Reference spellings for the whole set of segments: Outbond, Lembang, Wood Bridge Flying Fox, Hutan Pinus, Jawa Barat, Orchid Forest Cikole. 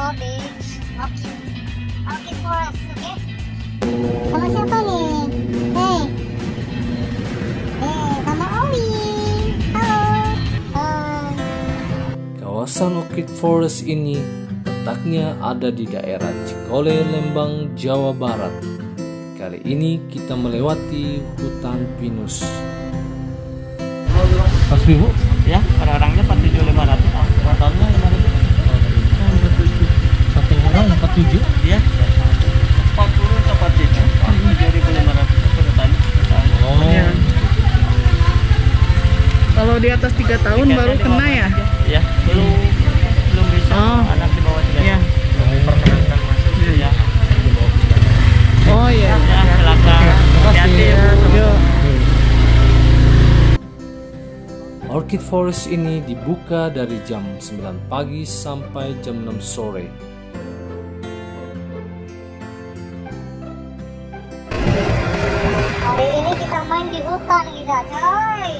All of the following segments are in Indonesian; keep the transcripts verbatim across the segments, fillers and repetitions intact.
Jawa Barat, Orchid Forest, oke? Sama siapa nih? Hey, hey, sama Owi. Halo. Uh. Kawasan Orchid Forest ini letaknya ada di daerah Cikole, Lembang, Jawa Barat. Kali ini kita melewati hutan pinus. empat ribu ya, orang-orangnya empat ribu tujuh ratus lima ratus. Totalnya lima ribu. Satu orang empat ribu tujuh ratus. Iya. empat puluh sampai tujuh ribu lima ratus per tahun. Oh. Ya. Kalau di atas tiga tahun baru kena ya? Iya, belum belum bisa. Oh. Anak di bawah tiga. Iya. Diperkenankan masuk. Iya. Oh iya. Ya, silakan. Hati-hati ya. Orchid Forest ini dibuka dari jam sembilan pagi sampai jam enam sore. Hari ini kita main di hutan kita, coy.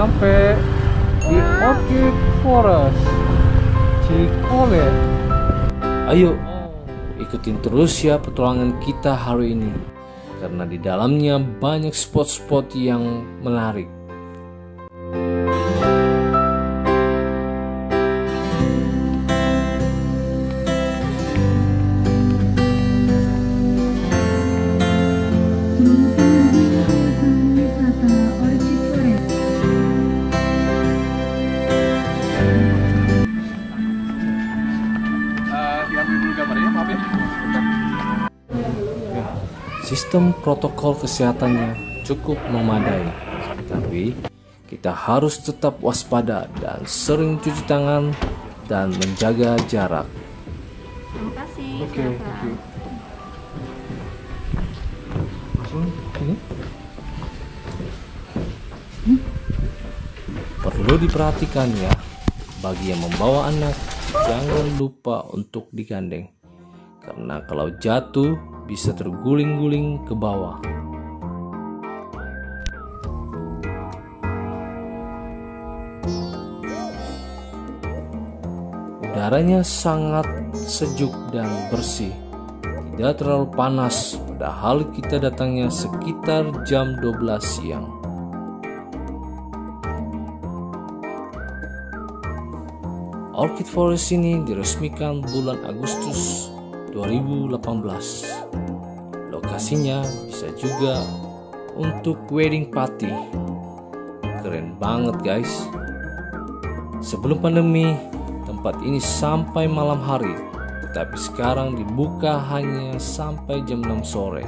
Sampai di Orchid Forest Cikole. Ayo ikutin terus ya petualangan kita hari ini, karena di dalamnya banyak spot-spot yang menarik. Sistem protokol kesehatannya cukup memadai, tapi kita harus tetap waspada dan sering cuci tangan dan menjaga jarak. Terima kasih. Oke. Okay. Okay. Perlu diperhatikan ya, bagi yang membawa anak jangan lupa untuk digandeng, karena kalau jatuh bisa terguling-guling ke bawah. Udaranya sangat sejuk dan bersih, tidak terlalu panas, padahal kita datangnya sekitar jam dua belas siang. Orchid Forest ini diresmikan bulan Agustus dua ribu delapan belas. Lokasinya bisa juga untuk wedding party. Keren banget guys. Sebelum pandemi tempat ini sampai malam hari, tetapi sekarang dibuka hanya sampai jam enam sore.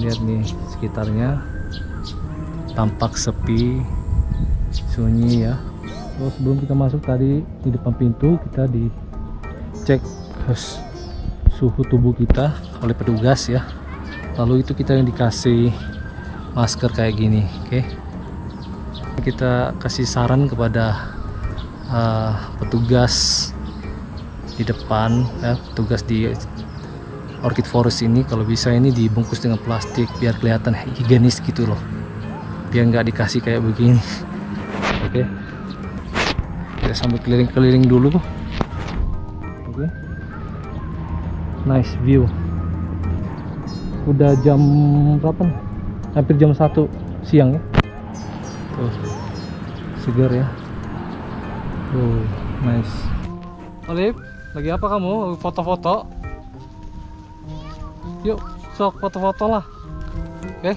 Lihat nih sekitarnya, tampak sepi, sunyi ya. Terus sebelum kita masuk tadi di depan pintu kita dicek suhu tubuh kita oleh petugas ya. Lalu itu kita yang dikasih masker kayak gini, oke? Kita kasih saran kepada uh, petugas di depan, ya, petugas di Orchid Forest ini, kalau bisa ini dibungkus dengan plastik biar kelihatan higienis gitu loh, biar nggak dikasih kayak begini. Oke, okay. Kita sambil keliling-keliling dulu. Oke, okay. Nice view. Udah jam berapa nih? Hampir jam satu siang ya. Tuh, segar ya. Tuh, nice. Olip, lagi apa kamu? Foto-foto? Yuk, sok foto-foto lah. Oke. Okay.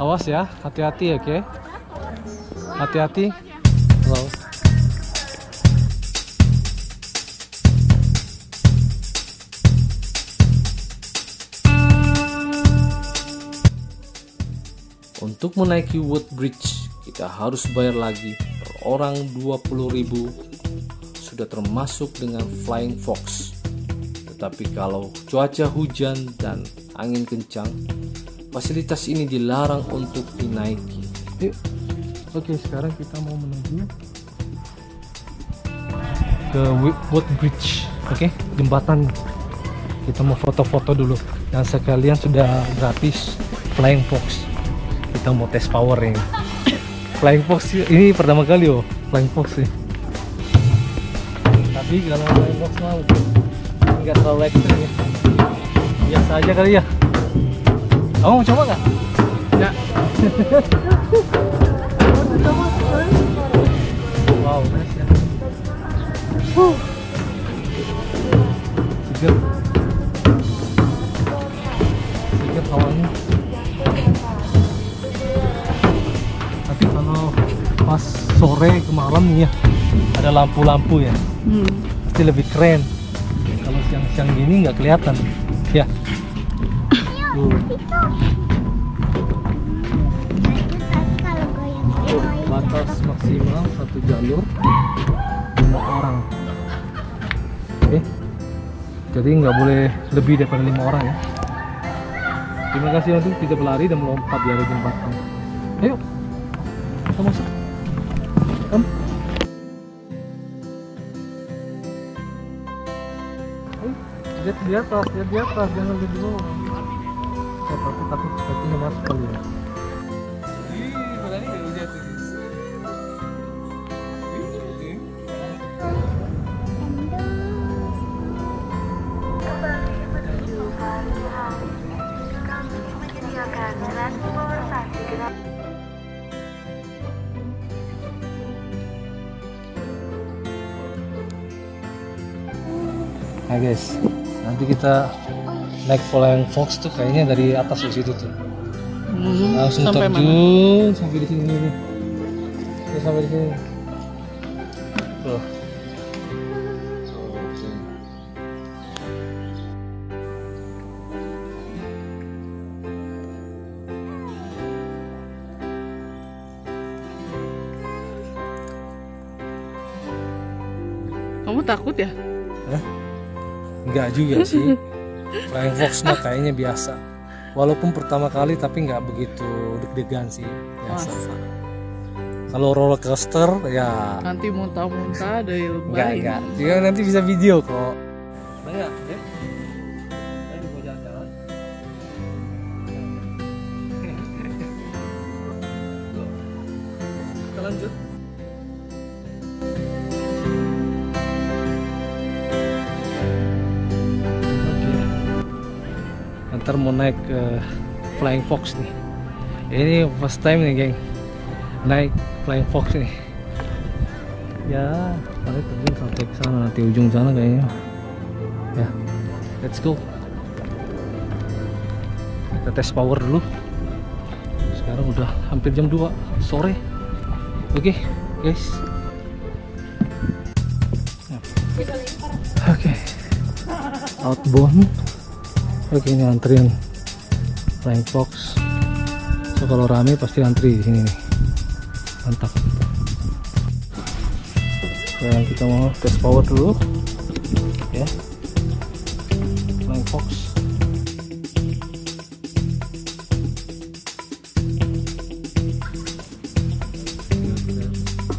Awas ya, hati-hati ya, oke. Okay. Hati-hati. Wow. Untuk menaiki Wood Bridge, kita harus bayar lagi per orang dua puluh ribu, sudah termasuk dengan Flying Fox. Tetapi kalau cuaca hujan dan angin kencang, fasilitas ini dilarang untuk dinaiki. Yuk. Oke, sekarang kita mau menuju ke Wood Bridge. Oke, jembatan. Kita mau foto-foto dulu. Dan sekalian sudah gratis Flying Fox. Kita mau tes power ini. Flying Fox ini pertama kali loh, Flying Fox sih. Tapi kalau Flying Fox mau nggak terlalu ekstrim ya. Biasa aja kali ya. Kamu mau coba nggak? Ya. Wow, nice ya. Huh. Seger. Seger hawanya. Tapi kalau pas sore ke malam nih ya, ada lampu-lampu ya. Hmm. Pasti lebih keren. Kalau siang-siang gini nggak kelihatan. Ya. Tuh. Batas maksimal satu jalur lima orang. Oke. Jadi nggak boleh lebih daripada lima orang ya. Terima kasih untuk tidak berlari dan melompat dari jembatan. Ayo, kita masuk. Om. Lihat di atas, lihat di atas, jangan lihat di bawah. Saya takut takut kakinya masuk kali ya. Nah guys, nanti kita naik Flying Fox tuh kayaknya dari atas di situ tuh. Hmm, langsung sampai terjun mana? Sampai di sini nih. Ya, sampai di sini. Tuh. Kamu takut ya? Hah? Enggak juga sih. Flying Fox mah kayaknya biasa. Walaupun pertama kali tapi nggak begitu deg-degan sih. Biasa. Kalau roller coaster ya. Nanti muntah-muntah dari lebay. Enggak enggak. Juga nanti bisa video kok. Enggak. Ya? Tadi mau jalan-jalan. Kita lanjut. Ntar mau naik uh, Flying Fox nih. Ini first time nih geng naik Flying Fox nih ya. Kalian terjun sampai ke sana, nanti ujung sana kayaknya ya. Let's go, kita tes power dulu. Sekarang udah hampir jam dua sore. Oke okay, guys. Oke okay. Outbound. Oke, ini antrian Flying Fox. So kalau rame pasti antri di sini nih. Mantap. Sekarang kita mau tes power dulu. Ya. Flying Fox.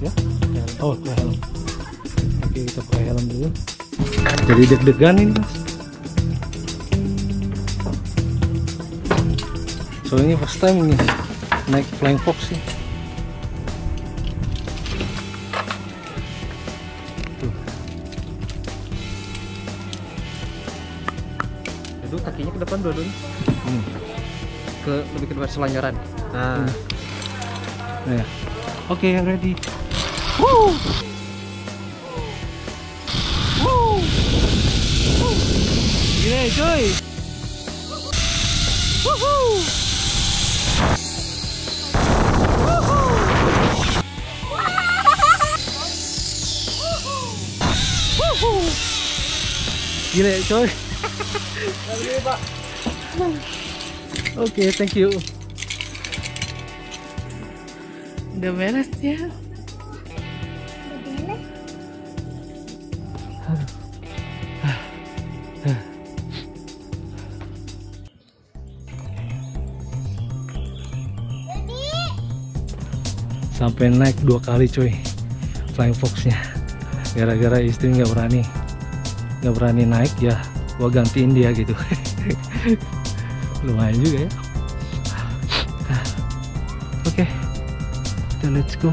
Ya. Oh, pakai helm. Oke, kita pakai helm dulu. Jadi deg-degan ini, Mas. So, ini first time ini naik Flying Fox sih. Tuh. Itu kakinya ke depan dulu. Hmm. Ke lebih ke depan selanjaran. Nah. Hmm. Nah ya. Oke, okay, ready. Woo! Woo! Woo! Gile, coy. Woohoo! Gila ya coy. Oke okay, thank you. Udah beres ya? Udah beres. Sampai naik dua kali cuy flying foxnya, gara-gara istri nggak berani nggak berani naik ya, gua gantiin dia gitu. Lumayan juga ya. Oke, okay. Kita let's go.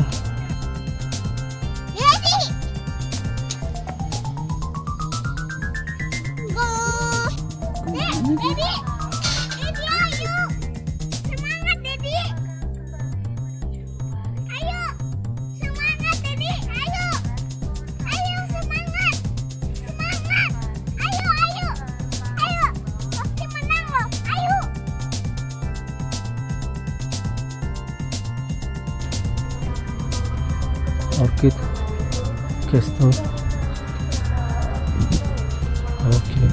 Orchid Castle. Oke.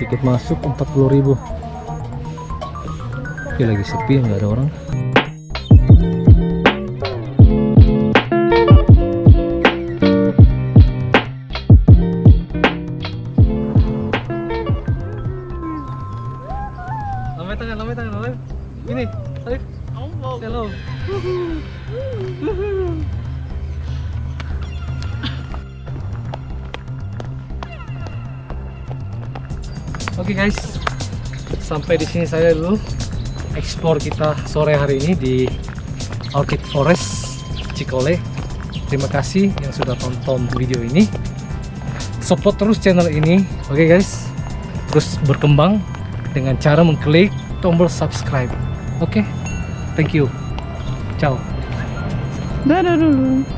Tiket masuk empat puluh ribu. Oke, lagi sepi, nggak ada orang. Lambai tangan, lambai tangan, lambai. Ini, Alif. Hello. Oke okay guys, sampai di sini saya dulu explore kita sore hari ini di Orchid Forest Cikole. Terima kasih yang sudah tonton video ini. Support terus channel ini, oke okay guys. Terus berkembang dengan cara mengklik tombol subscribe. Oke, okay. Thank you. Ciao. Dadah dulu.